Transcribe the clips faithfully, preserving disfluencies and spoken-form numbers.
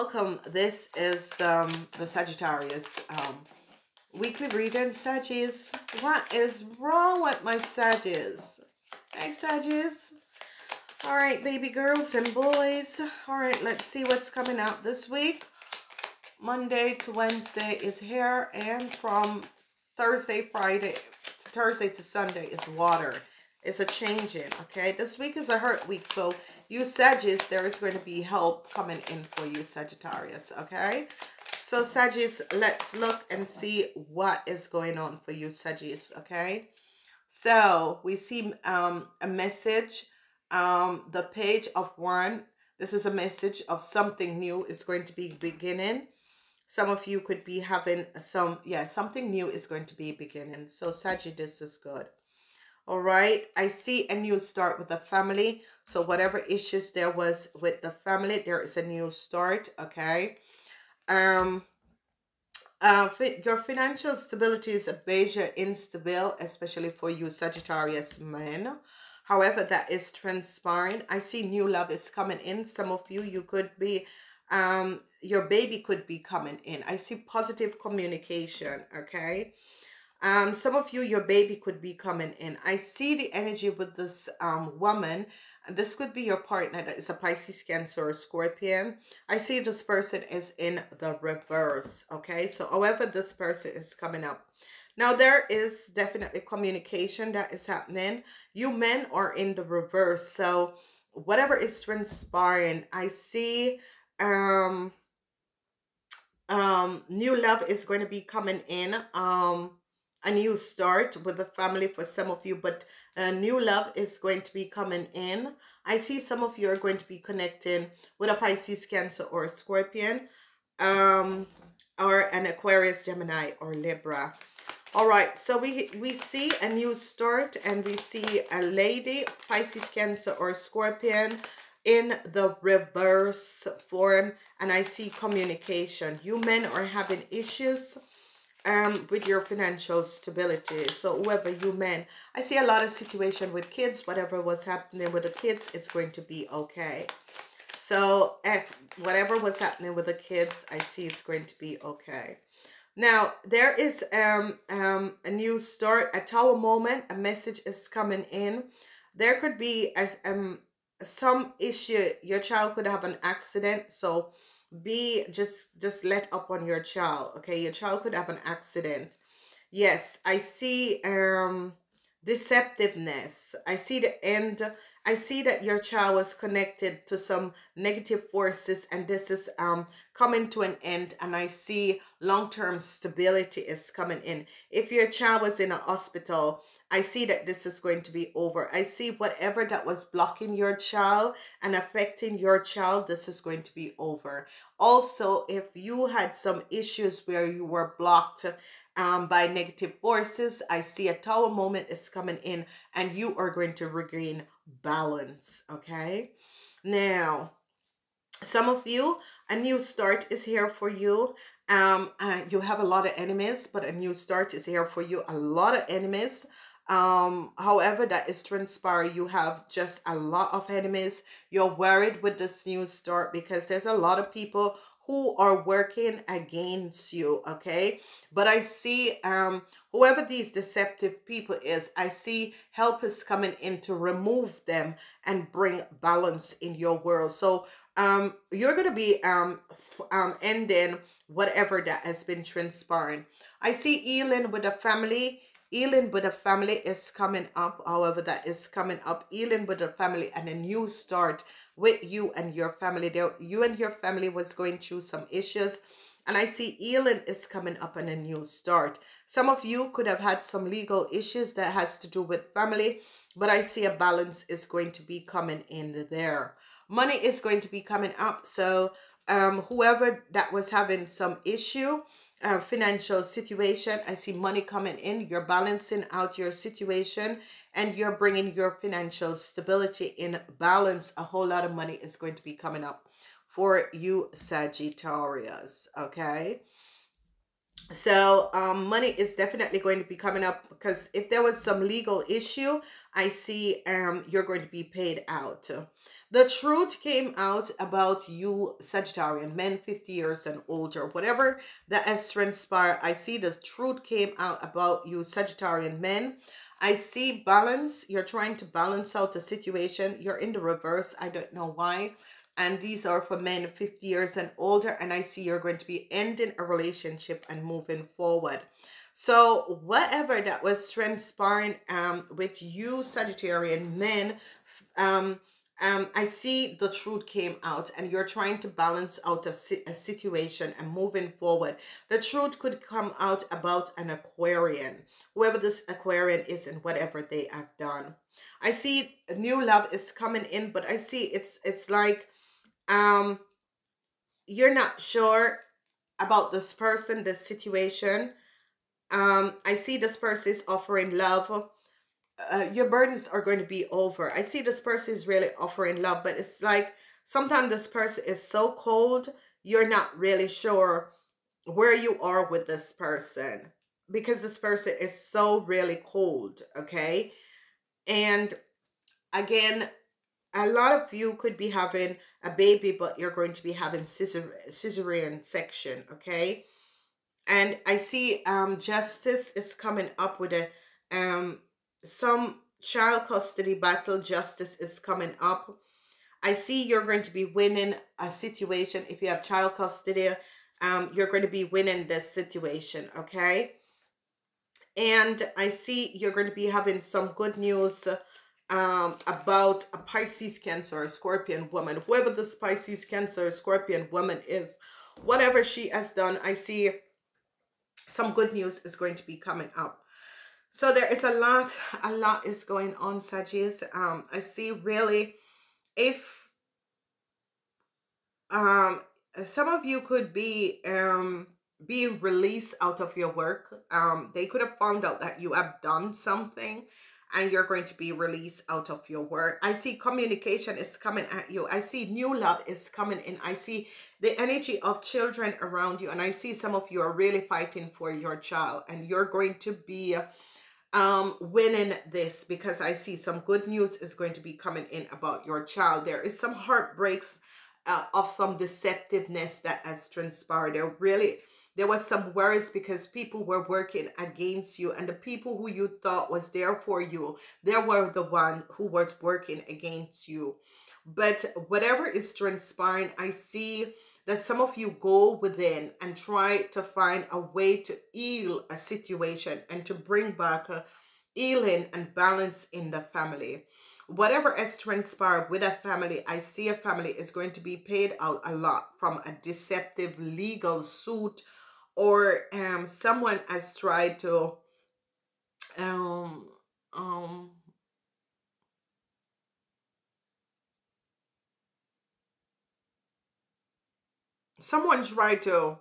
Welcome. This is um, the Sagittarius um, weekly reading. Saggies, what is wrong with my Saggies? Hey, Saggies. All right, baby girls and boys. All right, let's see what's coming out this week. Monday to Wednesday is hair, and from Thursday, Friday, to Thursday to Sunday is water. It's a changing, okay? This week is a hurt week, so you Saggies, there is going to be help coming in for you Sagittarius, okay? So Saggies, let's look and see what is going on for you Saggies, okay? So we see um, a message, um, the page of one. This is a message of something new is going to be beginning. Some of you could be having some, yeah, something new is going to be beginning. So Sagittarius is good. All right, I see a new start with the family. So whatever issues there was with the family, there is a new start, okay? Um, uh, your financial stability is a major instability, especially for you Sagittarius men. However, that is transpiring. I see new love is coming in. Some of you, you could be, um, your baby could be coming in. I see positive communication, okay? Um, some of you, your baby could be coming in. I see the energy with this um, woman. This could be your partner that is a Pisces, Cancer, or Scorpion. I see this person is in the reverse, okay? So however this person is coming up. Now, there is definitely communication that is happening. You men are in the reverse. So whatever is transpiring, I see... Um, um, new love is going to be coming in. Um... A new start with the family for some of you, but a new love is going to be coming in. I see some of you are going to be connecting with a Pisces, Cancer, or a Scorpion, um, or an Aquarius, Gemini, or Libra. All right, so we we see a new start, and we see a lady, Pisces, Cancer, or Scorpion, in the reverse form, and I see communication. You men are having issues Um, with your financial stability. So whoever you men, I see a lot of situation with kids. Whatever was happening with the kids, it's going to be okay. So if whatever was happening with the kids, I see it's going to be okay. Now there is um, um, a new start, a tower moment, a message is coming in. There could be as um, some issue, your child could have an accident. So be just just let up on your child, okay? Your child could have an accident. Yes, I see um deceptiveness. I see the end. I see that your child was connected to some negative forces, and this is um coming to an end, and I see long-term stability is coming in. If your child was in a hospital, I see that this is going to be over. I see whatever that was blocking your child and affecting your child, this is going to be over. Also, if you had some issues where you were blocked um, by negative forces, I see a tower moment is coming in, and you are going to regain balance, okay? Now, some of you, a new start is here for you. Um, uh, you have a lot of enemies, but a new start is here for you. A lot of enemies. Um, however, that is transpiring. You have just a lot of enemies. You're worried with this new start because there's a lot of people who are working against you, okay? But I see um, whoever these deceptive people is, I see help is coming in to remove them and bring balance in your world. So um, you're going to be um, um, ending whatever that has been transpiring. I see healing with a family. Healing with a family is coming up, however that is coming up. Healing with a family and a new start with you and your family. There, you and your family was going through some issues, and I see healing is coming up and a new start. Some of you could have had some legal issues that has to do with family, but I see a balance is going to be coming in there. Money is going to be coming up, so um, whoever that was having some issue, Uh, financial situation, I see money coming in. You're balancing out your situation, and you're bringing your financial stability in balance. A whole lot of money is going to be coming up for you Sagittarius, okay? So um, money is definitely going to be coming up, because if there was some legal issue, I see um, you're going to be paid out. The truth came out about you, Sagittarian, men fifty years and older. Whatever that has transpired, I see the truth came out about you, Sagittarian men. I see balance. You're trying to balance out the situation. You're in the reverse. I don't know why. And these are for men fifty years and older. And I see you're going to be ending a relationship and moving forward. So whatever that was transpiring um, with you, Sagittarian men, um, um, I see the truth came out and you're trying to balance out a, si a situation and moving forward. The truth could come out about an Aquarian, whoever this Aquarian is and whatever they have done. I see new love is coming in, but I see it's, it's like... Um, you're not sure about this person, this situation. Um, I see this person is offering love. Uh, your burdens are going to be over. I see this person is really offering love, but it's like sometimes this person is so cold, you're not really sure where you are with this person because this person is so really cold, okay? And again, a lot of you could be having a baby, but you're going to be having caesarean section, okay? And I see um, justice is coming up with a um, some child custody battle. Justice is coming up. I see you're going to be winning a situation. If you have child custody, um, you're going to be winning this situation, okay? And I see you're going to be having some good news um about a Pisces, Cancer, or Scorpion woman. Whoever this Pisces, Cancer, Scorpion woman is, whatever she has done, I see some good news is going to be coming up. So there is a lot a lot is going on, Sagis. um I see really if um some of you could be um being released out of your work. Um they could have found out that you have done something and you're going to be released out of your work. I see communication is coming at you. I see new love is coming in. I see the energy of children around you. And I see some of you are really fighting for your child. And you're going to be um, winning this because I see some good news is going to be coming in about your child. There is some heartbreaks uh, of some deceptiveness that has transpired. There really... There was some worries because people were working against you, and the people who you thought was there for you, they were the one who was working against you. But whatever is transpiring, I see that some of you go within and try to find a way to heal a situation and to bring back healing and balance in the family. Whatever has transpired with a family, I see a family is going to be paid out a lot from a deceptive legal suit, or um, someone has tried to um, um, someone tried to,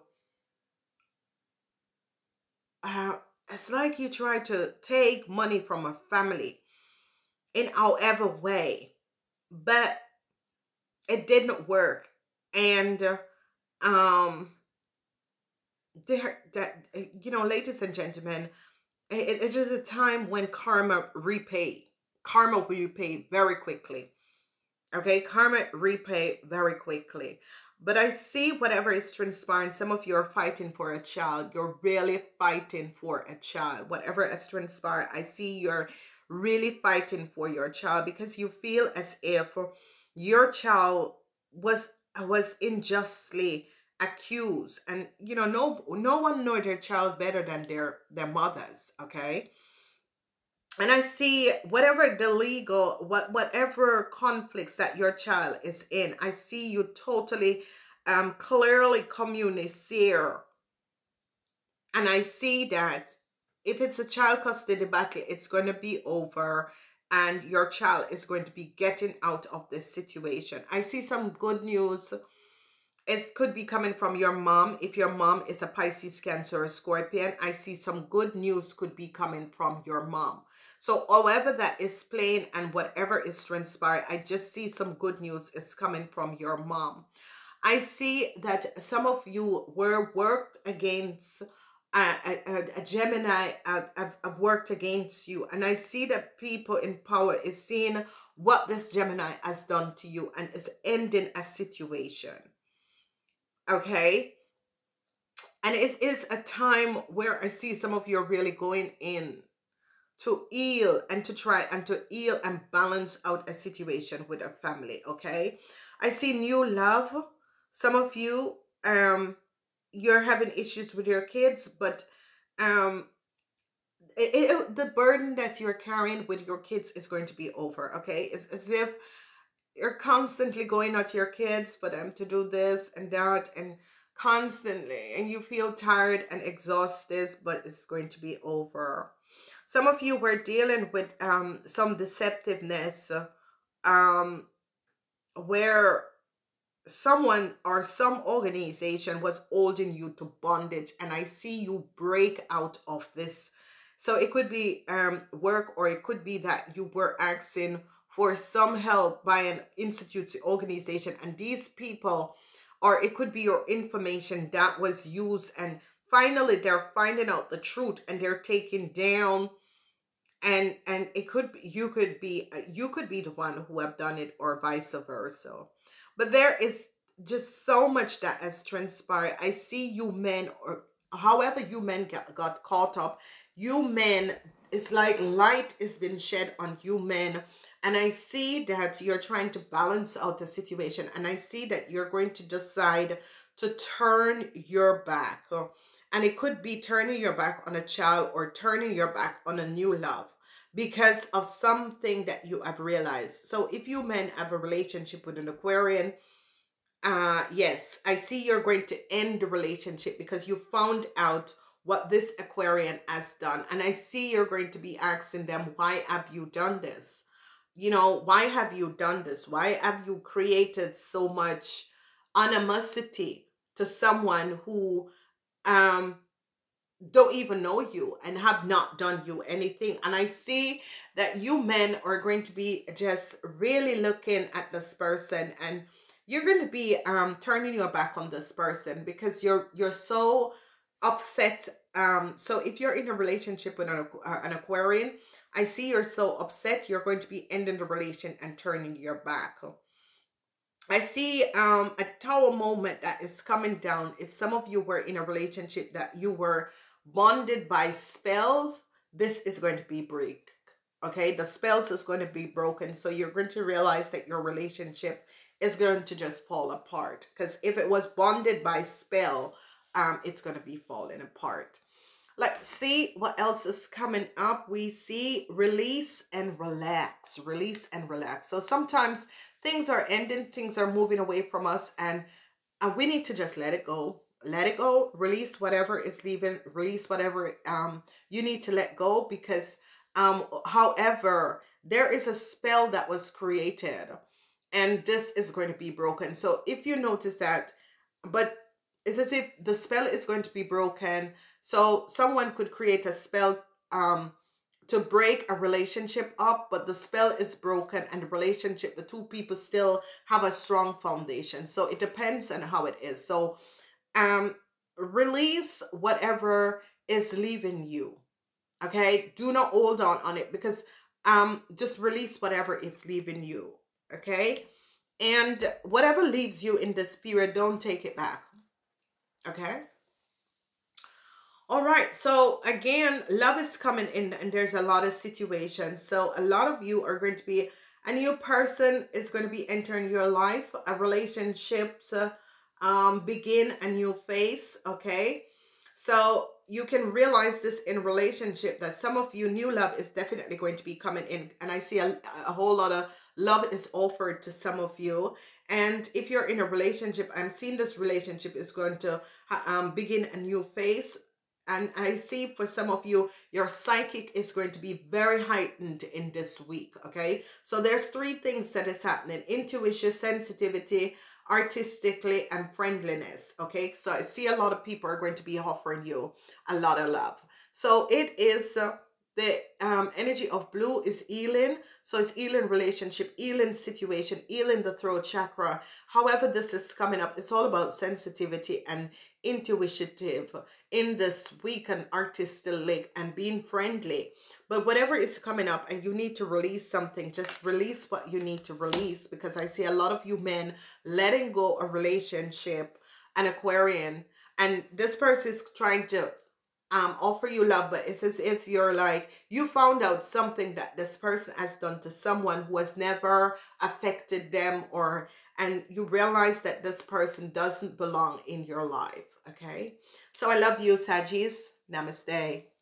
uh, it's like you tried to take money from a family in however way, but it didn't work. And um, there, that, you know, ladies and gentlemen, it, it is a time when karma repay. Karma will repay very quickly. Okay, karma repay very quickly. But I see whatever is transpiring, some of you are fighting for a child. You're really fighting for a child. Whatever has transpired, I see you're really fighting for your child because you feel as if your child was was unjustly accused. And you know, no no one knows their child better than their their mothers, okay? And I see whatever the legal, what whatever conflicts that your child is in, I see you totally um clearly communicate. And I see that if it's a child custody battle, it's going to be over and your child is going to be getting out of this situation. I see some good news. It could be coming from your mom. If your mom is a Pisces, Cancer, or Scorpion, I see some good news could be coming from your mom. So however that is playing and whatever is transpired, I just see some good news is coming from your mom. I see that some of you were worked against. Uh, a, a Gemini, I've worked against you. And I see that people in power is seeing what this Gemini has done to you and is ending a situation. Okay? And it is a time where I see some of you are really going in to heal and to try and to heal and balance out a situation with a family, okay? I see new love. Some of you, um, you're having issues with your kids, but um, it, it, the burden that you're carrying with your kids is going to be over, okay? It's as if you're constantly going at your kids for them to do this and that and constantly, and you feel tired and exhausted, but it's going to be over. Some of you were dealing with um, some deceptiveness um, where someone or some organization was holding you to bondage, and I see you break out of this. So it could be um, work, or it could be that you were asking for some help by an institute organization, and these people, or it could be your information that was used, and finally they're finding out the truth and they're taking down, and and it could be, you could be you could be the one who have done it, or vice versa. But there is just so much that has transpired. I see you men, or however you men got, got caught up, you men, it's like light has been shed on you men. And I see that you're trying to balance out the situation. And I see that you're going to decide to turn your back. And it could be turning your back on a child, or turning your back on a new love, because of something that you have realized. So if you men have a relationship with an Aquarian, uh, yes, I see you're going to end the relationship because you found out what this Aquarian has done. And I see you're going to be asking them, why have you done this? You know, why have you done this? Why have you created so much animosity to someone who um, don't even know you and have not done you anything? And I see that you men are going to be just really looking at this person, and you're going to be um, turning your back on this person because you're you're so upset. Um, so if you're in a relationship with an, uh, an Aquarian, I see you're so upset, you're going to be ending the relation and turning your back. I see um, a tower moment that is coming down. If some of you were in a relationship that you were bonded by spells, this is going to be break. Okay, the spells is going to be broken. So you're going to realize that your relationship is going to just fall apart. Because if it was bonded by spell, um, it's going to be falling apart. Let's see what else is coming up. We see release and relax, release and relax. So sometimes things are ending, things are moving away from us, and uh, we need to just let it go, let it go, release whatever is leaving, release whatever um, you need to let go, because um, however, there is a spell that was created and this is going to be broken. So if you notice that, but it's as if the spell is going to be broken. So someone could create a spell um, to break a relationship up, but the spell is broken and the relationship, the two people still have a strong foundation. So it depends on how it is. So um, release whatever is leaving you, okay? Do not hold on on it, because um, just release whatever is leaving you, okay? And whatever leaves you in this period, don't take it back, okay? All right, so again, love is coming in, and there's a lot of situations. So a lot of you are going to be, a new person is going to be entering your life, a relationship to um, begin a new phase, okay? So you can realize this in relationship, that some of you, new love is definitely going to be coming in. And I see a, a whole lot of love is offered to some of you. And if you're in a relationship, I'm seeing this relationship is going to um, begin a new phase. And I see for some of you, your psychic is going to be very heightened in this week, okay? So there's three things that is happening: intuition, sensitivity, artistically, and friendliness, okay? So I see a lot of people are going to be offering you a lot of love. So it is uh, the um, energy of blue is healing. So it's healing relationship, healing situation, healing the throat chakra. However this is coming up, it's all about sensitivity and intuitive in this week and artistic and being friendly. But whatever is coming up and you need to release something, just release what you need to release, because I see a lot of you men letting go a relationship, an Aquarian, and this person is trying to um offer you love, but it's as if you're like, you found out something that this person has done to someone who has never affected them, or and you realize that this person doesn't belong in your life. Okay, so I love you, Sagis. Namaste.